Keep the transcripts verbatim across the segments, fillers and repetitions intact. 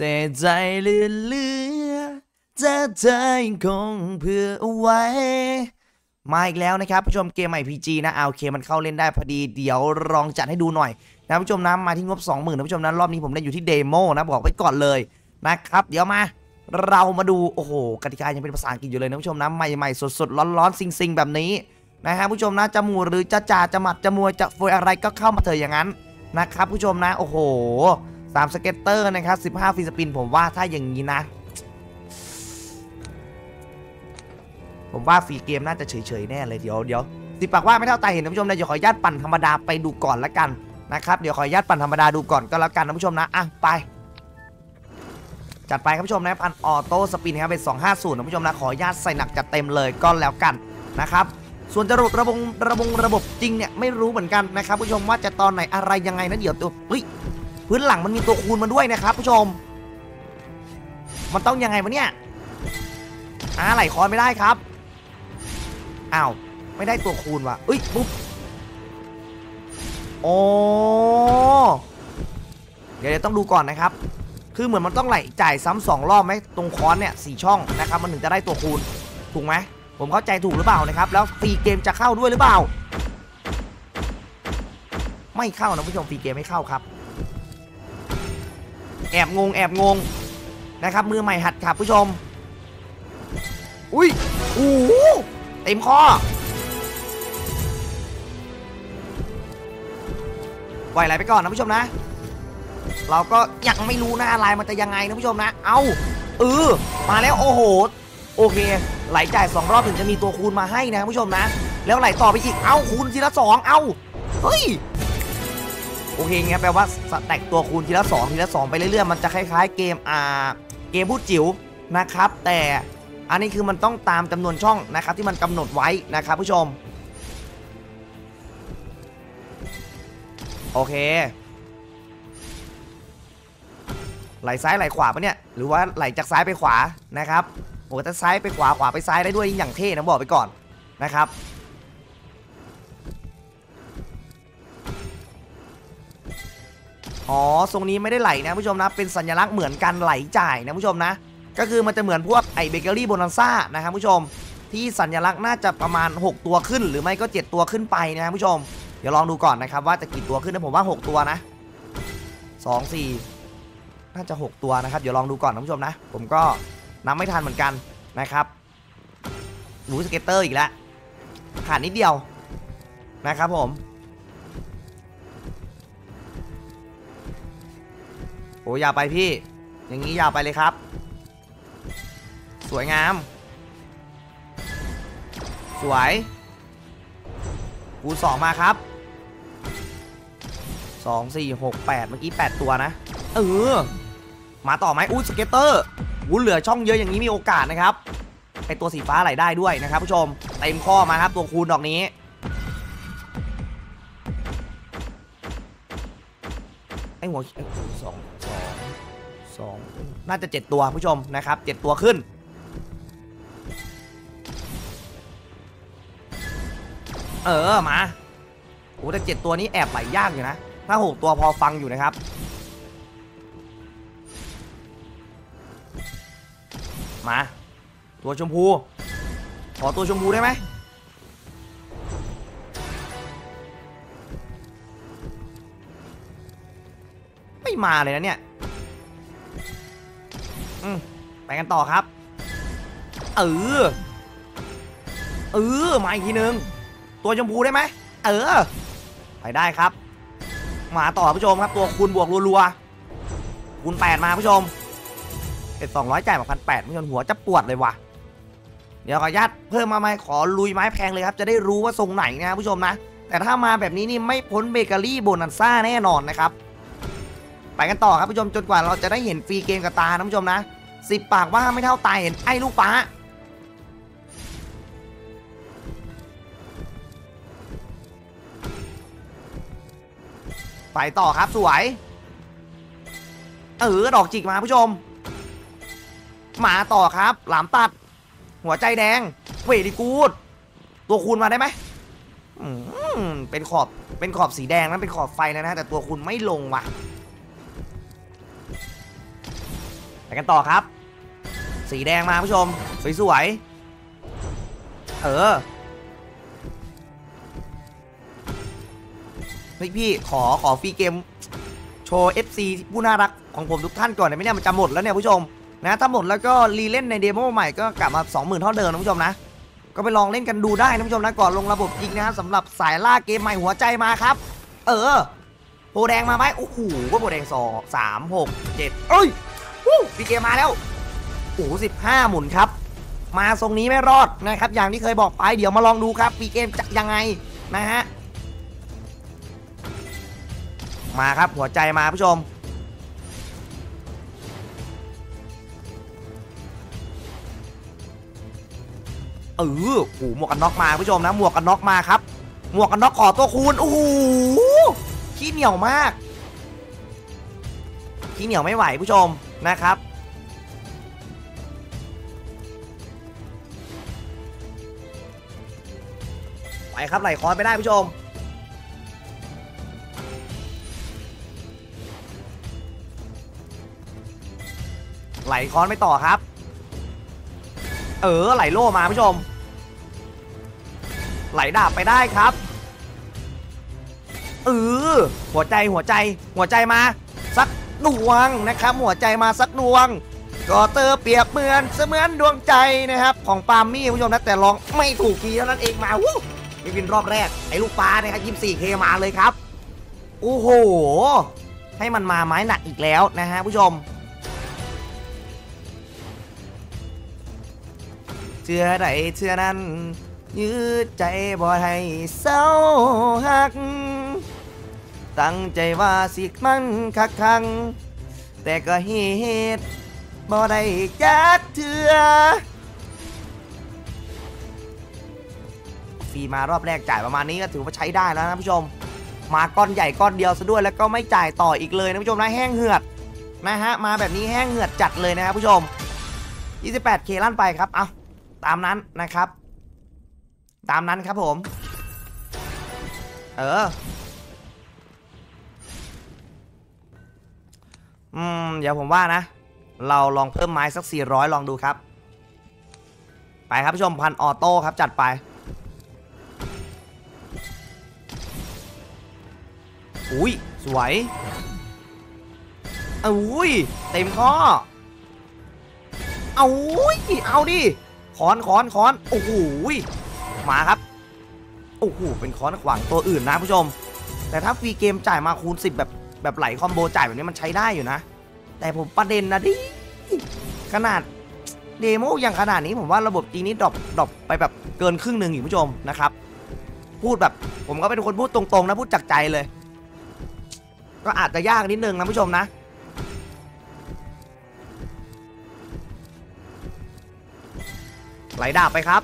แต่ใจเลื่อนเลือจะเธอยังคงเพื่อไว้มาอีกแล้วนะครับผู้ชมเกมใหม่ พี จี นะเอาเคมันเข้าเล่นได้พอดีเดี๋ยวลองจัดให้ดูหน่อยนะผู้ชมนะมาที่งบ สองหมื่น นะผู้ชมนะรอบนี้ผมได้อยู่ที่เดโมนะบอกไว้ก่อนเลยนะครับเดี๋ยวมาเรามาดูโอ้โหกติกายังเป็นภาษาอังกฤษอยู่เลยนะผู้ชมนะใหม่ๆสดๆร้อนๆซิงๆแบบนี้นะฮะผู้ชมนะจะมูหรือจะจ่าจะหมัดจะมวยจะโฟยอะไรก็เข้ามาเถอะอย่างนั้นนะครับผู้ชมนะโอ้โหสามสเก็ตเตอร์นะครับสิบห้าฟีสปินผมว่าถ้าอย่างนี้นะผมว่าฟรีเกมน่าจะเฉยๆแน่เลยเดี๋ยวเดี๋ยวสิปากว่าไม่เท่าตาเห็นนะผู้ชมนะเดี๋ยวขออนุญาตปั่นธรรมดาไปดูก่อนละกันนะครับเดี๋ยวขออนุญาตปั่นธรรมดาดูก่อนก็แล้วกันนะผู้ชมนะอ่ะไปจัดไปครับผู้ชมนะพันออโต้สปินครับเป็นสองห้าศูนย์นะผู้ชมนะขออนุญาตใส่หนักจัดเต็มเลยก็แล้วกันนะครับส่วนจะระบบระบบระบบจริงเนี่ยไม่รู้เหมือนกันนะครับผู้ชมว่าจะตอนไหนอะไรยังไงนะเดี๋ยวตัวเฮ้ยพื้นหลังมันมีตัวคูณมาด้วยนะครับผู้ชมมันต้องยังไงวะเนี่ยอ่าไหลคอนไม่ได้ครับอ้าวไม่ได้ตัวคูณว่ะเอ้ยปุ๊บโอ้เดี๋ยวต้องดูก่อนนะครับคือเหมือนมันต้องไหลจ่ายซ้ำสองรอบไหมตรงคอนเนี่ยสี่ช่องนะครับมันถึงจะได้ตัวคูณถูกไหมผมเข้าใจถูกหรือเปล่านะครับแล้วฟรีเกมจะเข้าด้วยหรือเปล่าไม่เข้านะผู้ชมฟรีเกมไม่เข้าครับแอบงงแอบงงนะครับมือใหม่หัดขับผู้ชมอุ้ยโอ้โหเต็มข้อปล่อยไหลไปก่อนนะผู้ชมนะเราก็ยังไม่รู้นะอะไรมันจะยังไงนะผู้ชมนะเอาเออมาแล้วโอ้โหโอเคไหลจ่ายสองรอบถึงจะมีตัวคูณมาให้นะผู้ชมนะแล้วไหลต่อไปอีกเอ้าคูณทีละสองเอ้าเฮ้ยโอเคงั้นแปลว่าแตกตัวคูณทีละสองทีละสองไปเรื่อยๆมันจะคล้ายๆเกมอ่าเกมพูดจิ๋วนะครับแต่อันนี้คือมันต้องตามจำนวนช่องนะครับที่มันกำหนดไว้นะครับผู้ชมโอเคไหลซ้ายไหลขวาปะเนี่ยหรือว่าไหลจากซ้ายไปขวานะครับโอ้ถ้าซ้ายไปขวาขวาไปซ้ายได้ด้วยอย่างเท่นะบอกไปก่อนนะครับอ๋อทรงนี้ไม่ได้ไหลนะผู้ชมนะเป็นสัญลักษณ์เหมือนกันไหลจ่ายนะผู้ชมนะก็คือมันจะเหมือนพวกไอเบเกอรี่โบนันซ่านะครับผู้ชมที่สัญลักษณ์น่าจะประมาณหกตัวขึ้นหรือไม่ก็เจ็ดตัวขึ้นไปนะครับผู้ชมเดี๋ยวลองดูก่อนนะครับว่าจะกี่ตัวขึ้นนะผมว่าหกตัวนะสอง สี่น่าจะหกตัวนะครับเดี๋ยวลองดูก่อนนะผู้ชมนะผมก็นับไม่ทันเหมือนกันนะครับหนูสเก็ตเตอร์อีกแล้วขาดนิดเดียวนะครับผมโอ้ยอย่าไปพี่อย่างนี้อย่าไปเลยครับสวยงามสวยคูณสองมาครับสอง สี่ หก แปดเมื่อกี้แปดตัวนะเออมาต่อไหมอู้สเก็ตเตอร์วุ้นเหลือช่องเยอะอย่างนี้มีโอกาสนะครับไอตัวสีฟ้าไหลได้ด้วยนะครับผู้ชมเต็มข้อมาครับตัวคูณดอกนี้ไอหัวสองสองสองน่าจะเจ็ดตัวผู้ชมนะครับเจ็ดตัวขึ้นเออมาโอ้แต่เจ็ดตัวนี้แอบไหลยากอยู่นะถ้าหกตัวพอฟังอยู่นะครับมาตัวชมพูขอตัวชมพูได้ไหมไม่มาเลยนะเนี่ยอืมไปกันต่อครับเออเออมาอีกทีนึงตัวชมพูได้ไหมเออไปได้ครับมาต่อผู้ชมครับตัวคูณบวกรัวๆคูณแปดมาผู้ชมเป็นสองร้อยจ่ายมาพันแปดไม่จนหัวจะปวดเลยว่ะเดี๋ยวขออนุญาตเพิ่มมาไหมขอลุยไม้แพงเลยครับจะได้รู้ว่าทรงไหนนะผู้ชมนะแต่ถ้ามาแบบนี้นี่ไม่พ้นเบเกอรี่โบนันซ่าแน่นอนนะครับไปกันต่อครับผู้ชมจนกว่าเราจะได้เห็นฟรีเกมกับตานะผู้ชมนะสิบปากว่าไม่เท่าตาเห็นไอ้ลูกฟ้าไปต่อครับสวยเออดอกจิกมาผู้ชมมาต่อครับหลามตัดหัวใจแดงเวดีกูดตัวคูณมาได้ไหมเป็นขอบเป็นขอบสีแดงนั้นเป็นขอบไฟแล้วนะแต่ตัวคูณไม่ลงว่ะ ไปกันต่อครับสีแดงมาผู้ชมสวยๆเออพี่พี่ขอขอฟรีเกมโชว์ เอฟ ซี ผู้น่ารักของผมทุกท่านก่อนนะไม่เนี่ยมันจะหมดแล้วเนี่ยผู้ชมนะถ้าหมดแล้วก็รีเล่นในเดโมใหม่ก็กลับมา สองหมื่น เท่าเดิมนะผู้ชมนะก็ไปลองเล่นกันดูได้นะผู้ชมนะก่อนลงระบบจริงนะครับสำหรับสายล่าเกมใหม่หัวใจมาครับเออโปรแดงมาไหมโอ้โหก็โปรแดงสอง สาม หก เจ็ดเอ้ยฟรีเกมมาแล้วโอ้โหสิบห้าหมุนครับมาทรงนี้ไม่รอดนะครับอย่างที่เคยบอกไปเดี๋ยวมาลองดูครับฟรีเกมจะยังไงนะฮะมาครับหัวใจมาผู้ชมเออโอ้หมวกกันน็อกมาผู้ชมนะหมวกกันน็อกมาครับหมวกกันน็อกขอตัวคูณโอ้โหขี้เหนียวมากขี้เหนียวไม่ไหวผู้ชมนะครับไปครับไหลคอนไปได้ผู้ชมไหลคอนไปต่อครับเออไหลโล่มาผู้ชมไหลดาบไปได้ครับเออหัวใจหัวใจหัวใจมาสักดวงนะครับหัวใจมาสักดวงก็เตอเปียกเหมือนเสมือนดวงใจนะครับของปาล์มี่ผู้ชมนะแต่ลองไม่ถูกทีเท่านั้นเองมาวู้ไม่บินรอบแรกไอ้ลูกปลาเนี่ยครับยิบสี่เคมาเลยครับโอ้โหให้มันมาไม้หนักอีกแล้วนะฮะผู้ชมเชื่อใดเชื่อนั้นยืดใจบ่ให้เศร้าหักตั้งใจว่าสิมันคักคังแต่ก็เหตุบ่ได้จักเถื่อฟรีมารอบแรกจ่ายประมาณนี้ก็ถือว่าใช้ได้แล้วนะผู้ชมมาก้อนใหญ่ก้อนเดียวซะด้วยแล้วก็ไม่จ่ายต่ออีกเลยนะผู้ชมนะแห้งเหือดนะฮะมาแบบนี้แห้งเหือดจัดเลยนะครับผู้ชม ยี่สิบแปดเค ลั่นไปครับเอาตามนั้นนะครับตามนั้นครับผมเอออืมเดี๋ยวผมว่านะเราลองเพิ่มไม้สักสี่ร้อยลองดูครับไปครับผู้ชมพันออโต้ครับจัดไปอุ้ยสวยอุ้ยเต็มข้อเอาอุ้ยเอาดิค้อนค้อนค้อนโอ้โหมาครับโอ้โหเป็นค้อนขวางตัวอื่นนะผู้ชมแต่ถ้าฟรีเกมจ่ายมาคูณสิบแบบแบบไหลคอมโบจ่ายแบบนี้มันใช้ได้อยู่นะแต่ผมประเด็นนะดิขนาดเดโมอย่างขนาดนี้ผมว่าระบบจริงนี้ดรอปดรอปไปแบบเกินครึ่งหนึ่งอยู่ผู้ชมนะครับพูดแบบผมก็เป็นคนพูดตรงๆนะพูดจากใจเลยก็อาจจะยากนิดนึงนะผู้ชมนะไหลดาบไปครับ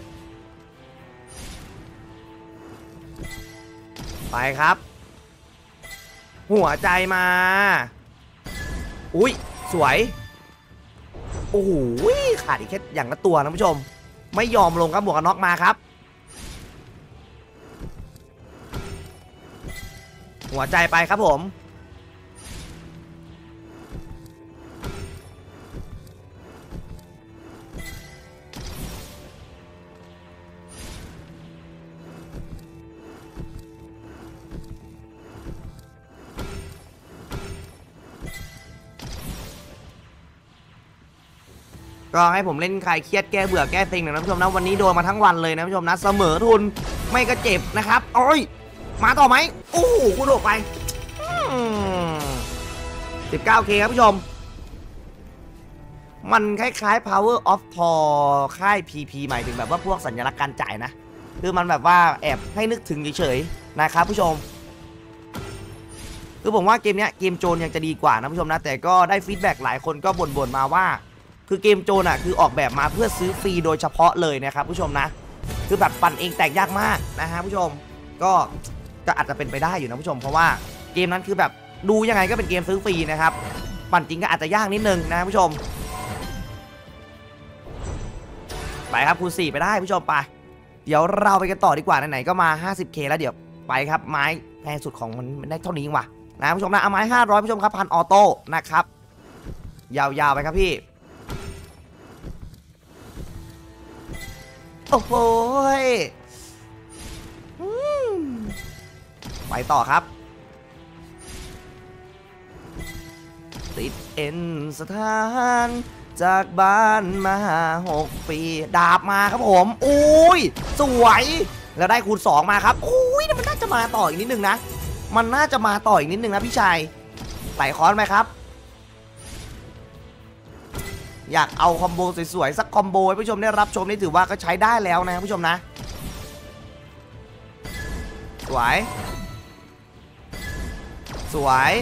ไปครับหัวใจมาอุ้ยสวยโอ้โหขาดอีกแค่อย่างละตัวนะผู้ชมไม่ยอมลงครับหมวกกันน็อกมาครับหัวใจไปครับผมก็ให้ผมเล่นคลายเครียดแก้เบื่อแก้เซ็งหน่อยนะผู้ชมนะวันนี้โดนมาทั้งวันเลยนะผู้ชมนะเสมอทุนไม่ก็เจ็บนะครับโอ้ยมาต่อไหมโอ้โหกูโดดไป สิบเก้าเค ครับผู้ชมมันคล้ายๆ Power of Thor ค่าย พี พี หมายถึงแบบว่าพวกสัญลักษณ์การจ่ายนะคือมันแบบว่าแอบให้นึกถึงเฉยๆนะครับผู้ชมคือผมว่าเกมเนี้ยเกมโจรยังจะดีกว่านะผู้ชมนะแต่ก็ได้ฟีดแบ็กหลายคนก็บ่นๆมาว่าคือเกมโจรอ่ะคือออกแบบมาเพื่อซื้อฟรีโดยเฉพาะเลยนะครับผู้ชมนะคือแบบปั่นเองแตกยากมากนะฮะผู้ชมก็ก็อาจจะเป็นไปได้อยู่นะผู้ชมเพราะว่าเกมนั้นคือแบบดูยังไงก็เป็นเกมซื้อฟรีนะครับปั่นจริงก็อาจจะยากนิดนึงนะผู้ชมไปครับคูณสี่ไปได้ผู้ชมไปเดี๋ยวเราไปกันต่อดีกว่าไหนๆก็มา ห้าสิบเค แล้วเดี๋ยวไปครับไม้แพงสุดของมันได้เท่านี้ว่ะนะผู้ชมนะเอาไม้ห้าร้อยผู้ชมครับพันออโต้นะครับยาวๆไปครับพี่ โอ้โหไปต่อครับติดเอ็นสถานจากบ้านมาหกปีดาบมาครับผมอุ้ยสวยแล้วได้คูณสองมาครับอุ้ยมันน่าจะมาต่ออีกนิดนึงนะมันน่าจะมาต่ออีกนิดนึงนะพี่ชายไหลค้อนไหมครับอยากเอาคอมโบสวยๆสักคอมโบให้ผู้ชมได้รับชมนี่ถือว่าก็ใช้ได้แล้วนะผู้ชมนะสวยสวย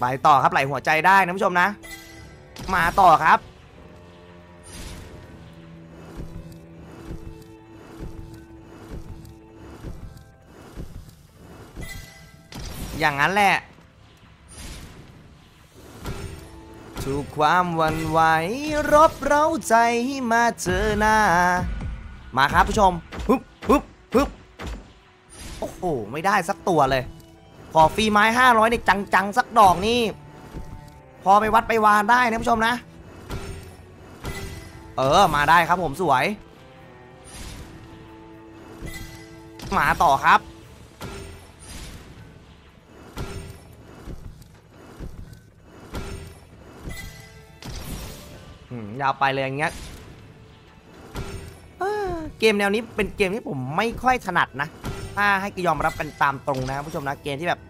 ไปต่อครับไหลหัวใจได้นะผู้ชมนะมาต่อครับอย่างนั้นแหละถูกความหวั่นไหวรบเร้าใจมาเจอหน้ามาครับผู้ชมฮึบฮึบฮึบโอ้โหไม่ได้สักตัวเลยขอฟรีไม้ห้าร้อยเนี่ยจังๆสักดอกนี่พอไปวัดไปวานได้นะผู้ชมนะเออมาได้ครับผมสวยมาต่อครับยาวไปเลยอย่างเงี้ยเกมแนวนี้เป็นเกมที่ผมไม่ค่อยถนัดนะถ้าให้ยอมรับกันตามตรงนะผู้ชมนะเกมที่แบบ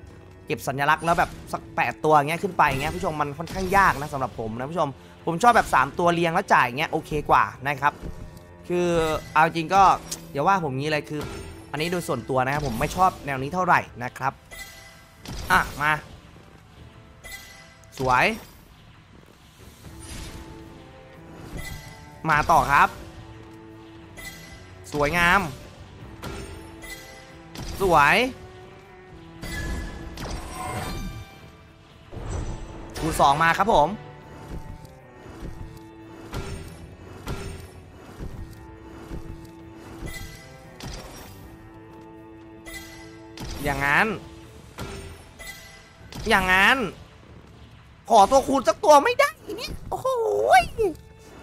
เก็บสัญลักษณ์แล้วแบบสักแปดตัวเงี้ยขึ้นไปเงี้ยผู้ชมมันค่อนข้างยากนะสำหรับผมนะผู้ชมผมชอบแบบสามตัวเรียงแล้วจ่ายเงี้ยโอเคกว่านะครับคือเอาจริงก็อย่าว่าผมงี้เลยคืออันนี้โดยส่วนตัวนะครับผมไม่ชอบแนวนี้เท่าไหร่นะครับอ่ะมาสวยมาต่อครับสวยงามสวยคูณสองมาครับผมอย่างนั้นอย่างนั้นขอตัวคูณสักตัวไม่ได้เนี่ยโอ้โห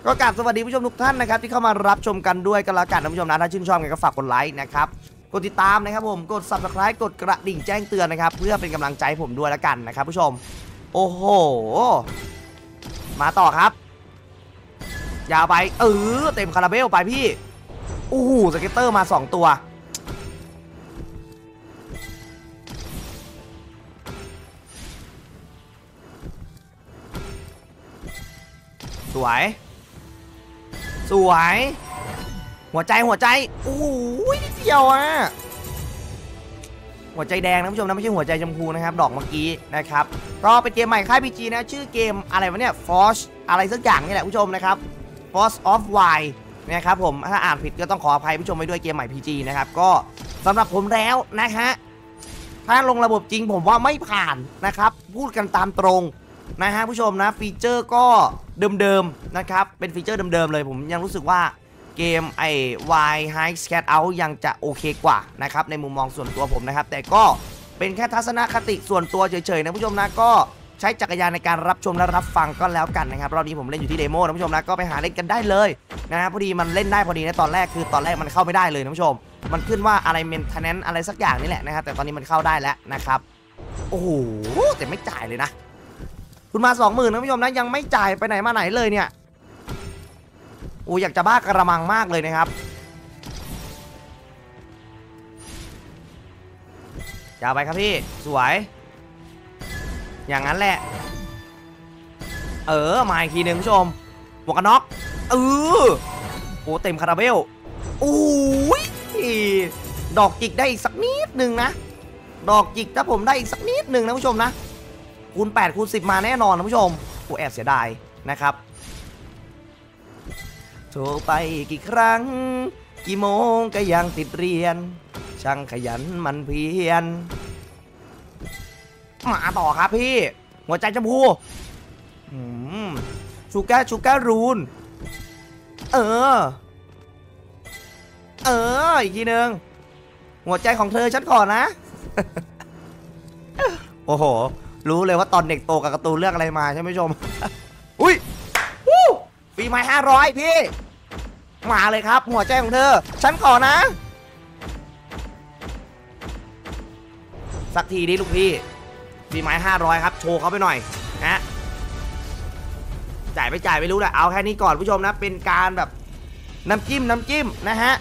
ก็กราบสวัสดีผู้ชมทุกท่านนะครับที่เข้ามารับชมกันด้วยกันละกันนะผู้ชมนะถ้าชื่นชอบกันก็ฝากกดไลค์นะครับกดติดตามนะครับผมกด ซับสไครบ์ กดกระดิ่งแจ้งเตือนนะครับเพื่อเป็นกำลังใจผมด้วยละกันนะครับผู้ชมโอ้โหมาต่อครับยาวไปเออเต็มคาราเบลไปพี่โอ้โหสเก็ตเตอร์มาสองตัวสวยสวยหัวใจหัวใจโอ้ยนิดเดียวอ่ะหัวใจแดงนะผู้ชมนะไม่ใช่หัวใจชมพูนะครับดอกเมื่อกี้นะครับก็เป็นเกมใหม่ค่าย พี จี นะชื่อเกมอะไรวะเนี่ย Forge อะไรสักอย่างนี่แหละผู้ชมนะครับ Forge of Wealth นะครับผมถ้าอ่านผิดก็ต้องขออภัยผู้ชมไปด้วยเกมใหม่ พี จี นะครับก็สำหรับผมแล้วนะฮะถ้าลงระบบจริงผมว่าไม่ผ่านนะครับพูดกันตามตรงนะฮะผู้ชมนะฟีเจอร์ก็เดิมๆนะครับเป็นฟีเจอร์เดิมๆเลยผมยังรู้สึกว่าเกมไอ้ Why High Scat Out ยังจะโอเคกว่านะครับในมุมมองส่วนตัวผมนะครับแต่ก็เป็นแค่ทัศนคติส่วนตัวเฉยๆนะผู้ชมนะก็ใช้จักรยานในการรับชมและรับฟังก็แล้วกันนะครับรอบนี้ผมเล่นอยู่ที่เดโมนะผู้ชมนะก็ไปหาเล่นกันได้เลยนะฮะพอดีมันเล่นได้พอดีนะตอนแรกคือตอนแรกมันเข้าไม่ได้เลยนะผู้ชมมันขึ้นว่าอะไร Maintenance อะไรสักอย่างนี่แหละนะครับแต่ตอนนี้มันเข้าได้แล้วนะครับโอ้โหแต่ไม่จ่ายเลยนะคุณมาสองหมื่นนะผู้ชมนะยังไม่จ่ายไปไหนมาไหนเลยเนี่ยโอ้อยากจะบ้ากระมังมากเลยนะครับอย่าไปครับพี่สวยอย่างนั้นแหละเออมาอีกทีหนึ่งผู้ชมหมวกกันน็อกเออโอ้เต็มคาราเบลโอ้ยดอกจิกได้อีกสักนิดหนึ่งนะดอกจิกถ้าผมได้อีกสักนิดหนึ่งนะผู้ชมนะคูณแปดคูณสิบมาแน่นอนนะผู้ชมกูแอบเสียดายนะครับโทรไปกี่ครั้งกี่โมงก็ยังติดเรียนช่างขยันมันเพียรมาต่อครับพี่หัวใจชมพูชูก้าชูก้ารูนเออเอออีกทีหนึ่งหัวใจของเธอฉันก่อนนะโอ้โห รู้เลยว่าตอนเด็กโตกับการ์ตูนเรื่องอะไรมาใช่ไหมผู้ชมอุ้ยวู้ปีใหม่ห้าร้อยพี่มาเลยครับหัวใจของเธอฉันขอนะสักทีดิลูกพี่ปีใหม่ห้าร้อยครับโชว์เขาไปหน่อยฮะจ่ายไปจ่ายไม่รู้แหละเอาแค่นี้ก่อนผู้ชมนะเป็นการแบบน้ำจิ้มน้ำจิ้มนะฮะ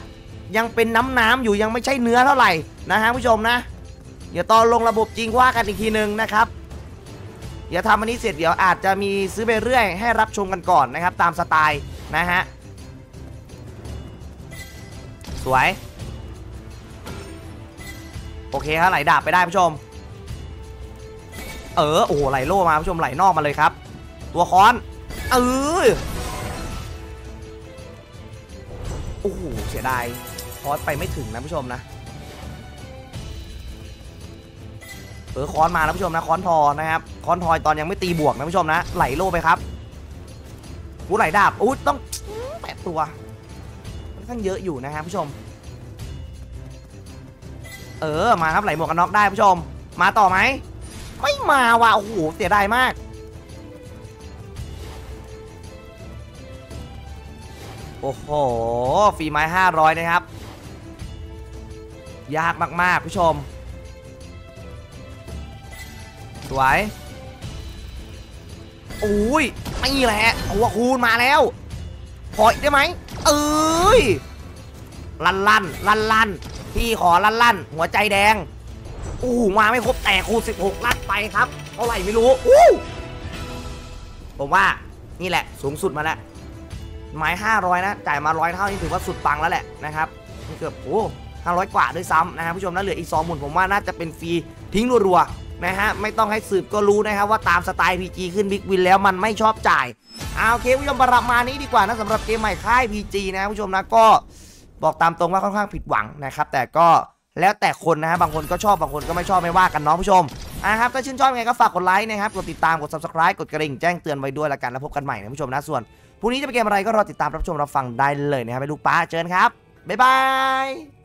ยังเป็นน้ำน้ำอยู่ยังไม่ใช่เนื้อเท่าไหร่นะฮะผู้ชมนะเดี๋ยวตอนลงระบบจริงว่ากันอีกทีนึงนะครับอย่าทำอันนี้เสร็จเดี๋ยวอาจจะมีซื้อไปเรื่อยให้รับชมกันก่อนนะครับตามสไตล์นะฮะสวยโอเคครับไหลดาบไปได้ผู้ชมเออโอ้โหไหลโล่มาผู้ชมไหลนอกมาเลยครับตัวค้อนเออโอ้โหเสียดายคอสไปไม่ถึงนะผู้ชมนะเออคอนมานะผู้ชมนะคอนทอนะครับคอนทอยตอนยังไม่ตีบวกนะผู้ชมนะไหลโล่ไปครับอู้ไหลดาบอู้ต้องแปะตัวค่อนข้างเยอะอยู่นะครับผู้ชมเออมาครับไหลหมวกกันน็อกได้ผู้ชมมาต่อไหมไม่มาว่ะโอ้โหเสียดายมากโอ้โหฝีไม้ห้าร้อยนะครับยากมากๆผู้ชมสวยอุ้ยไม่แหละหัวคูณมาแล้วขออีกได้ไหมเอ้ยลั่นลั่นลั่นลั่นพี่ขอลั่นลั่นหัวใจแดงอู้มาไม่ครบแต่คูณสิบหกลั่นไปครับเท่าไหร่ไม่รู้อู้ผมว่านี่แหละสูงสุดมาแล้วหมายห้าร้อยนะจ่ายมาร้อยเท่านี่ถือว่าสุดปังแล้วแหละนะครับเกือบโอ้ห้าร้อยกว่าด้วยซ้ำนะครับผู้ชมแล้วเหลืออีกสองหมุนผมว่าน่าจะเป็นฟรีทิ้งรัวๆนะฮะไม่ต้องให้สืบก็รู้นะครับว่าตามสไตล์ พี จี ขึ้นบิ๊กวินแล้วมันไม่ชอบจ่ายเอาโอเคผู้ชมประมาณนี้ดีกว่านะสำหรับเกมใหม่ค่าย พี จี นะผู้ชมนะก็บอกตามตรงว่าค่อนข้างผิดหวังนะครับแต่ก็แล้วแต่คนนะฮะบางคนก็ชอบบางคนก็ไม่ชอบไม่ว่ากันเนาะผู้ชมนะครับถ้าชื่นชอบยังไงก็ฝากกดไลค์นะครับกดติดตามกด ซับสไครบ์ กดกระดิ่งแจ้งเตือนไว้ด้วยละกันแล้วพบกันใหม่นะผู้ชมนะส่วนพรุ่งนี้จะเป็นเกมอะไรก็รอติดตามรับชมรับฟังได้เลยนะครับไปดูป้าเจอกันครับบ๊ายบาย